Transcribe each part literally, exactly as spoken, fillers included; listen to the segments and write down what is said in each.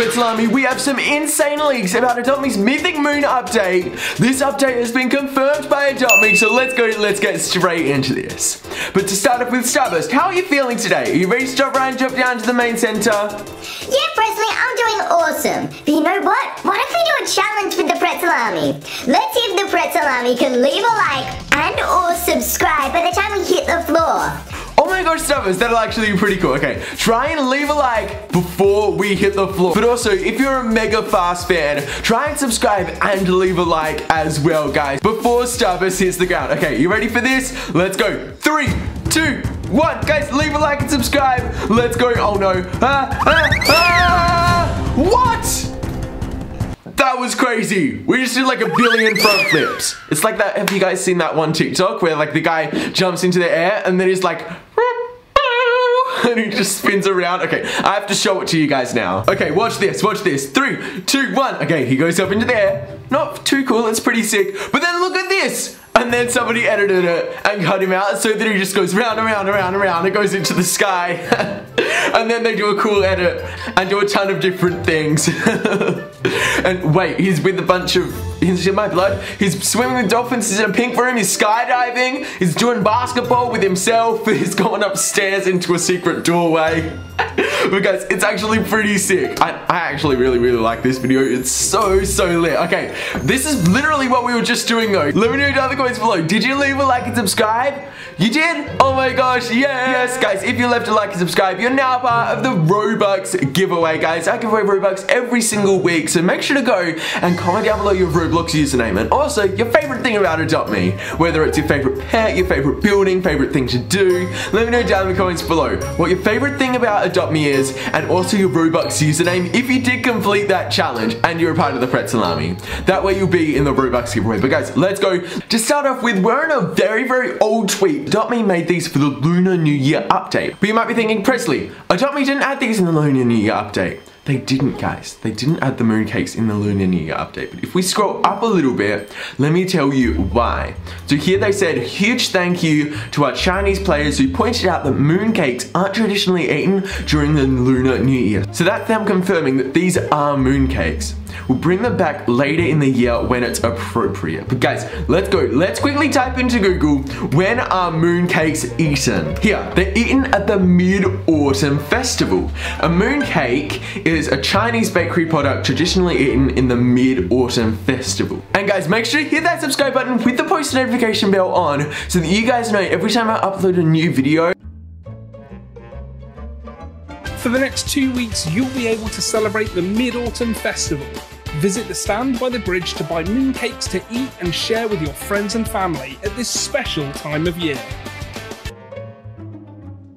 Pretzel Army, we have some insane leaks about Adopt Me's Mythic Moon update. This update has been confirmed by Adopt Me, so let's go, let's get straight into this. But to start off with Starburst, how are you feeling today? Are you ready to drop right and drop down to the main center? Yeah, Presley, I'm doing awesome. But you know what? What if we do a challenge with the Pretzel Army? Let's see if the Pretzel Army can leave a like and or subscribe by the time we hit the floor. Oh my gosh, Stubbers, that'll actually be pretty cool. Okay, try and leave a like before we hit the floor. But also, if you're a mega fast fan, try and subscribe and leave a like as well, guys, before Stubbers hits the ground. Okay, you ready for this? Let's go. Three, two, one. Guys, leave a like and subscribe. Let's go. Oh no. Ah, ah, ah. What? That was crazy. We just did like a billion front flips. It's like that, have you guys seen that one TikTok where like the guy jumps into the air and then he's like, and he just spins around. Okay, I have to show it to you guys now. Okay, watch this, watch this. Three, two, one. Okay, he goes up into the air. Not too cool, it's pretty sick. But then look at this! And then somebody edited it and cut him out so that he just goes round and round and round and round and goes into the sky. And then they do a cool edit and do a ton of different things. And wait, he's with a bunch of, he's in my blood. He's swimming with dolphins, he's in a pink room, he's skydiving, he's doing basketball with himself, he's going upstairs into a secret doorway. But guys, it's actually pretty sick. I, I actually really, really like this video. It's so, so lit. Okay, this is literally what we were just doing though. Let me know down in the comments below. Did you leave a like and subscribe? You did? Oh my gosh, yes. yes. Guys, if you left a like and subscribe, you're now part of the Robux giveaway, guys. I give away Robux every single week, so make sure to go and comment down below your Roblox username and also your favorite thing about Adopt Me. Whether it's your favorite pet, your favorite building, favorite thing to do. Let me know down in the comments below what your favorite thing about Adopt Me is, and also your Robux username if you did complete that challenge and you're a part of the Pretzel Army. That way you'll be in the Robux giveaway. But guys, let's go. To start off with, we're in a very, very old tweet. Adopt Me made these for the Lunar New Year update. But you might be thinking, Presley, Adopt Me didn't add these in the Lunar New Year update. They didn't, guys. They didn't add the mooncakes in the Lunar New Year update. But if we scroll up a little bit, let me tell you why. So here they said, huge thank you to our Chinese players who pointed out that mooncakes aren't traditionally eaten during the Lunar New Year. So that's them confirming that these are mooncakes. We'll bring them back later in the year when it's appropriate. But guys, let's go. Let's quickly type into Google, when are mooncakes eaten? Here, they're eaten at the Mid-Autumn Festival. A mooncake is a Chinese bakery product traditionally eaten in the Mid-Autumn Festival. And guys, make sure you hit that subscribe button with the post notification bell on so that you guys know every time I upload a new video. For the next two weeks, you'll be able to celebrate the Mid-Autumn Festival. Visit the stand by the bridge to buy mooncakes to eat and share with your friends and family at this special time of year.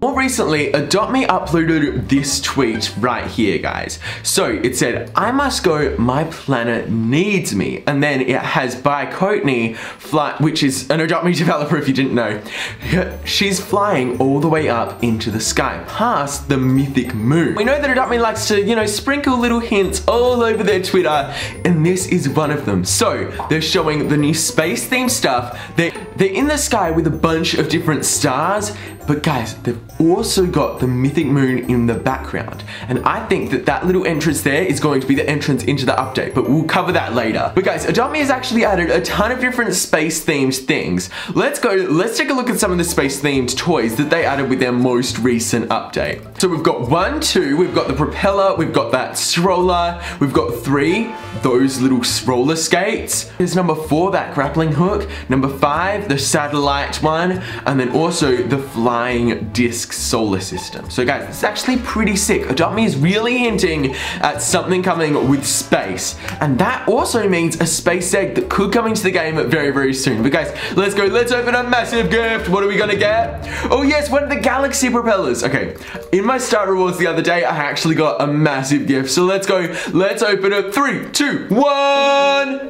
More recently, Adopt Me uploaded this tweet right here, guys. So it said, I must go, my planet needs me. And then it has by Courtney, fly, which is an Adopt Me developer if you didn't know. She's flying all the way up into the sky, past the Mythic Moon. We know that Adopt Me likes to, you know, sprinkle little hints all over their Twitter, and this is one of them. So they're showing the new space themed stuff. They're, they're in the sky with a bunch of different stars, but guys, they've also got the Mythic Moon in the background, and I think that that little entrance there is going to be the entrance into the update, but we'll cover that later. But guys, Adopt Me has actually added a ton of different space themed things. Let's go, let's take a look at some of the space themed toys that they added with their most recent update. So we've got one, two, we've got the propeller, we've got that stroller, we've got three, those little stroller skates. Here's number four, that grappling hook, number five, the satellite one, and then also the flying disc solar system. So guys, it's actually pretty sick. Adopt Me is really hinting at something coming with space, and that also means a space egg that could come into the game very, very soon. But guys, let's go, let's open a massive gift. What are we gonna get? Oh yes, one of the galaxy propellers. Okay, in my star rewards the other day, I actually got a massive gift. So let's go, let's open it. Three, two, one.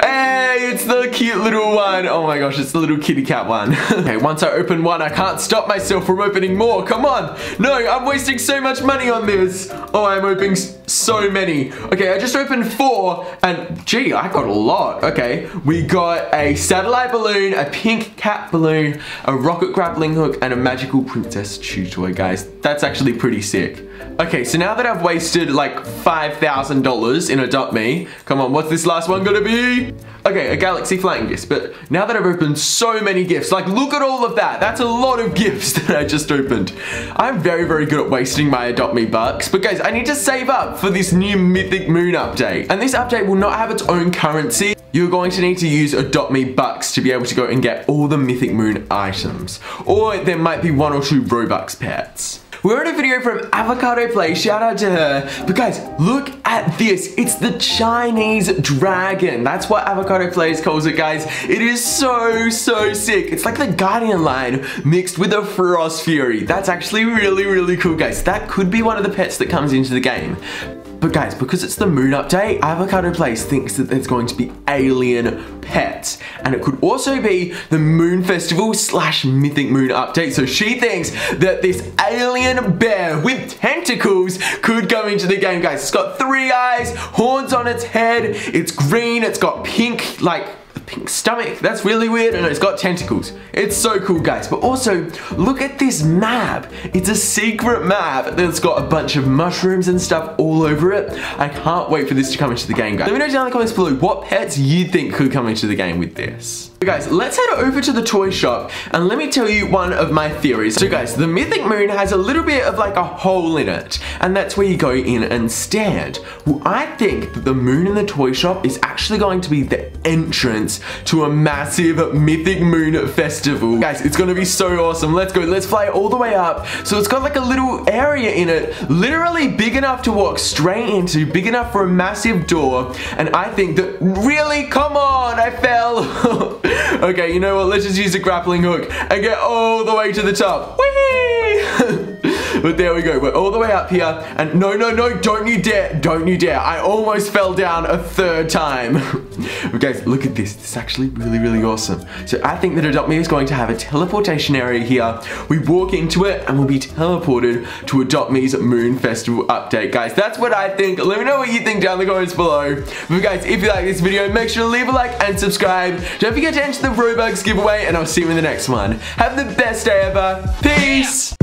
Hey, it's the cute little one. Oh my gosh, it's the little kitty cat one. Okay, once I open one, I can't stop myself from opening more. Come on. No, I'm wasting so much money on this. Oh, I'm opening so many. Okay, I just opened four, and gee, I got a lot. Okay, we got a satellite balloon, a pink cat balloon, a rocket grappling hook, and a magical princess chew toy, guys. That's actually pretty sick. Okay, so now that I've wasted like five thousand dollars in Adopt Me, come on, what's this last one gonna be? Okay, a galaxy flying disc, but now that I've opened so many gifts, like look at all of that, that's a lot of gifts that I just opened. I'm very, very good at wasting my Adopt Me bucks, but guys, I need to save up for this new Mythic Moon update. And this update will not have its own currency. You're going to need to use Adopt Me bucks to be able to go and get all the Mythic Moon items. Or there might be one or two Robux pets. We're in a video from Avocado Place, shout out to her. But guys, look at this. It's the Chinese dragon. That's what Avocado Place calls it, guys. It is so, so sick. It's like the Guardian line mixed with a Frost Fury. That's actually really, really cool, guys. That could be one of the pets that comes into the game. But guys, because it's the moon update, Avocado Place thinks that there's going to be alien pets. And it could also be the moon festival slash mythic moon update. So she thinks that this alien bear with tentacles could go into the game, guys. It's got three eyes, horns on its head, it's green, it's got pink, like, pink stomach. That's really weird, and it's got tentacles. It's so cool, guys. But also, look at this map. It's a secret map that's got a bunch of mushrooms and stuff all over it. I can't wait for this to come into the game, guys. Let me know down in the comments below what pets you think could come into the game with this. So guys, let's head over to the toy shop and let me tell you one of my theories. So guys, the Mythic Moon has a little bit of like a hole in it, and that's where you go in and stand. Well, I think that the moon in the toy shop is actually going to be the entrance to a massive Mythic Moon festival. Guys, it's gonna be so awesome. Let's go, let's fly all the way up. So it's got like a little area in it, literally big enough to walk straight into, big enough for a massive door. And I think that, really, come on, I fell. Okay, you know what? Let's just use a grappling hook and get all the way to the top. Whee! But there we go. We're all the way up here. And no, no, no, don't you dare. Don't you dare. I almost fell down a third time. Guys, look at this. This is actually really, really awesome. So I think that Adopt Me is going to have a teleportation area here. We walk into it and we'll be teleported to Adopt Me's Moon Festival update. Guys, that's what I think. Let me know what you think down in the comments below. But guys, if you like this video, make sure to leave a like and subscribe. Don't forget to enter the Robux giveaway, and I'll see you in the next one. Have the best day ever. Peace.